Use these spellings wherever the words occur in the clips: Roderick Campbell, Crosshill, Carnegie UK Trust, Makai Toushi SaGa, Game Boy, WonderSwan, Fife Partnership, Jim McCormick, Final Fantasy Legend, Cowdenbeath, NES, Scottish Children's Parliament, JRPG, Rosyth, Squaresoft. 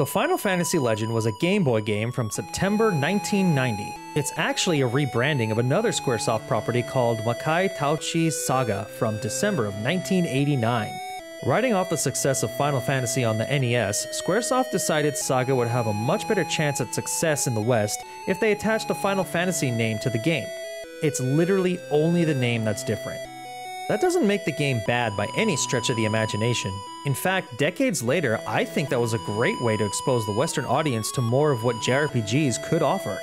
The Final Fantasy Legend was a Game Boy game from September 1990. It's actually a rebranding of another Squaresoft property called Makai Toushi SaGa from December of 1989. Riding off the success of Final Fantasy on the NES, Squaresoft decided SaGa would have a much better chance at success in the West if they attached a Final Fantasy name to the game. It's literally only the name that's different. That doesn't make the game bad by any stretch of the imagination. In fact, decades later, I think that was a great way to expose the Western audience to more of what JRPGs could offer.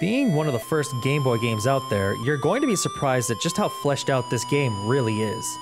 Being one of the first Game Boy games out there, you're going to be surprised at just how fleshed out this game really is.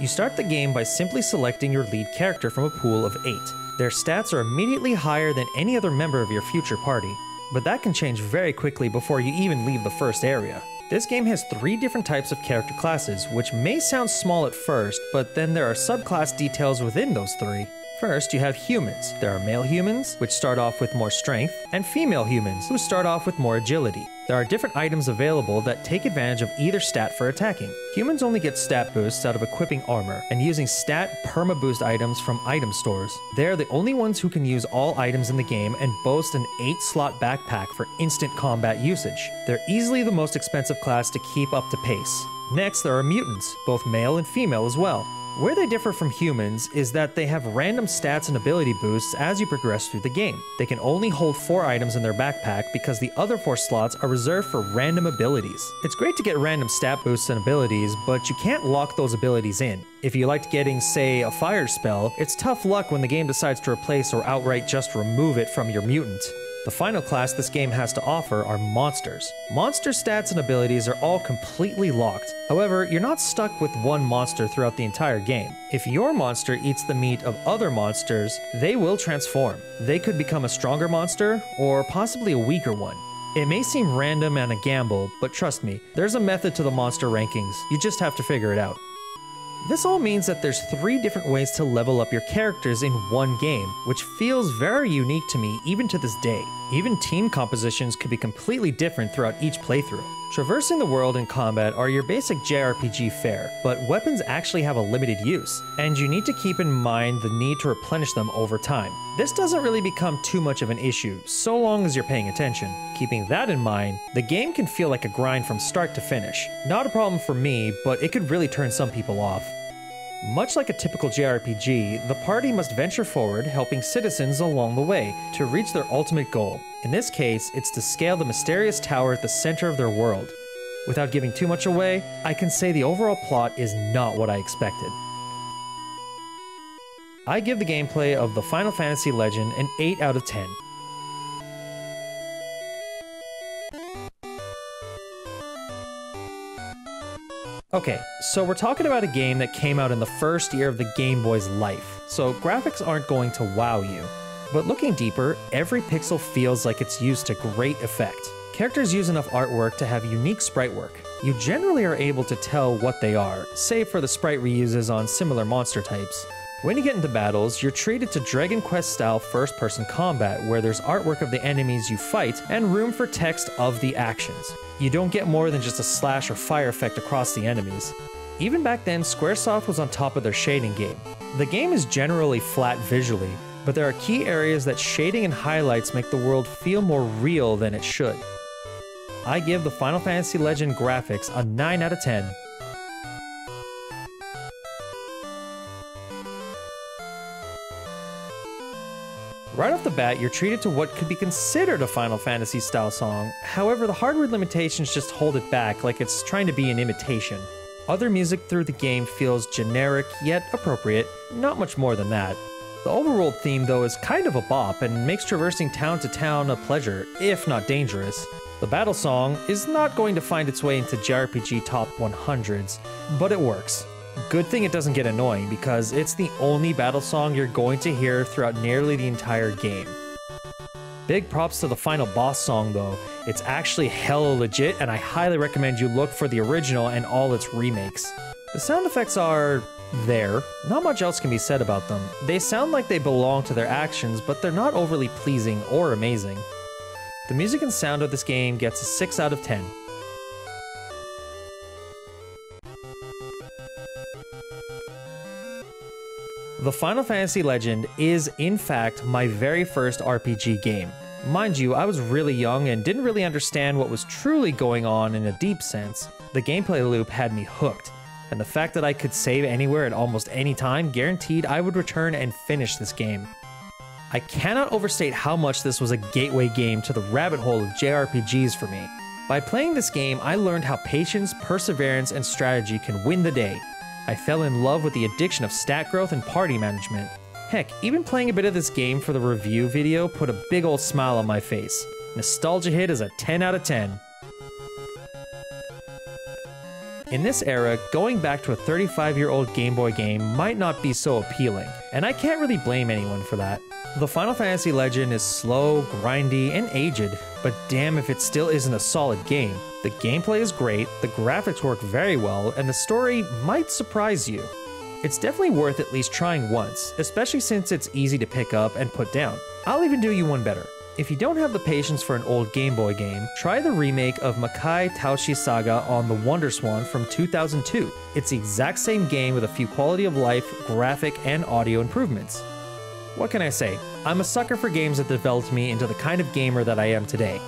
You start the game by simply selecting your lead character from a pool of 8. Their stats are immediately higher than any other member of your future party, but that can change very quickly before you even leave the first area. This game has 3 different types of character classes, which may sound small at first, but then there are subclass details within those 3. First, you have humans. There are male humans, which start off with more strength, and female humans, who start off with more agility. There are different items available that take advantage of either stat for attacking. Humans only get stat boosts out of equipping armor and using stat perma-boost items from item stores. They're the only ones who can use all items in the game and boast an 8-slot backpack for instant combat usage. They're easily the most expensive class to keep up to pace. Next, there are mutants, both male and female as well. Where they differ from humans is that they have random stats and ability boosts as you progress through the game. They can only hold 4 items in their backpack because the other 4 slots are reserved for random abilities. It's great to get random stat boosts and abilities, but you can't lock those abilities in. If you liked getting, say, a fire spell, it's tough luck when the game decides to replace or outright just remove it from your mutant. The final class this game has to offer are monsters. Monster stats and abilities are all completely locked. However, you're not stuck with one monster throughout the entire game. If your monster eats the meat of other monsters, they will transform. They could become a stronger monster, or possibly a weaker one. It may seem random and a gamble, but trust me, there's a method to the monster rankings. You just have to figure it out. This all means that there's 3 different ways to level up your characters in one game, which feels very unique to me even to this day. Even team compositions could be completely different throughout each playthrough. Traversing the world and combat are your basic JRPG fare, but weapons actually have a limited use, and you need to keep in mind the need to replenish them over time. This doesn't really become too much of an issue, so long as you're paying attention. Keeping that in mind, the game can feel like a grind from start to finish. Not a problem for me, but it could really turn some people off. Much like a typical JRPG, the party must venture forward, helping citizens along the way to reach their ultimate goal. In this case, it's to scale the mysterious tower at the center of their world. Without giving too much away, I can say the overall plot is not what I expected. I give the gameplay of the Final Fantasy Legend an 8 out of 10. Okay, so we're talking about a game that came out in the first year of the Game Boy's life, so graphics aren't going to wow you. But looking deeper, every pixel feels like it's used to great effect. Characters use enough artwork to have unique sprite work. You generally are able to tell what they are, save for the sprite reuses on similar monster types. When you get into battles, you're treated to Dragon Quest-style first-person combat, where there's artwork of the enemies you fight and room for text of the actions. You don't get more than just a slash or fire effect across the enemies. Even back then, Squaresoft was on top of their shading game. The game is generally flat visually, but there are key areas that shading and highlights make the world feel more real than it should. I give the Final Fantasy Legend graphics a 9 out of 10. Right off the bat, you're treated to what could be considered a Final Fantasy style song. However, the hardware limitations just hold it back, like it's trying to be an imitation. Other music through the game feels generic, yet appropriate, not much more than that. The overworld theme, though, is kind of a bop and makes traversing town to town a pleasure, if not dangerous. The battle song is not going to find its way into JRPG Top 100s, but it works. Good thing it doesn't get annoying, because it's the only battle song you're going to hear throughout nearly the entire game. Big props to the final boss song though. It's actually hella legit, and I highly recommend you look for the original and all its remakes. The sound effects are there. Not much else can be said about them. They sound like they belong to their actions, but they're not overly pleasing or amazing. The music and sound of this game gets a 6 out of 10. The Final Fantasy Legend is, in fact, my very first RPG game. Mind you, I was really young and didn't really understand what was truly going on in a deep sense. The gameplay loop had me hooked, and the fact that I could save anywhere at almost any time guaranteed I would return and finish this game. I cannot overstate how much this was a gateway game to the rabbit hole of JRPGs for me. By playing this game, I learned how patience, perseverance, and strategy can win the day. I fell in love with the addiction of stat growth and party management. Heck, even playing a bit of this game for the review video put a big old smile on my face. Nostalgia hit is a 10 out of 10. In this era, going back to a 35-year-old Game Boy game might not be so appealing, and I can't really blame anyone for that. The Final Fantasy Legend is slow, grindy, and aged, but damn if it still isn't a solid game. The gameplay is great, the graphics work very well, and the story might surprise you. It's definitely worth at least trying once, especially since it's easy to pick up and put down. I'll even do you one better. If you don't have the patience for an old Game Boy game, try the remake of Makai Toushi SaGa on the WonderSwan from 2002. It's the exact same game with a few quality of life, graphic, and audio improvements. What can I say? I'm a sucker for games that developed me into the kind of gamer that I am today.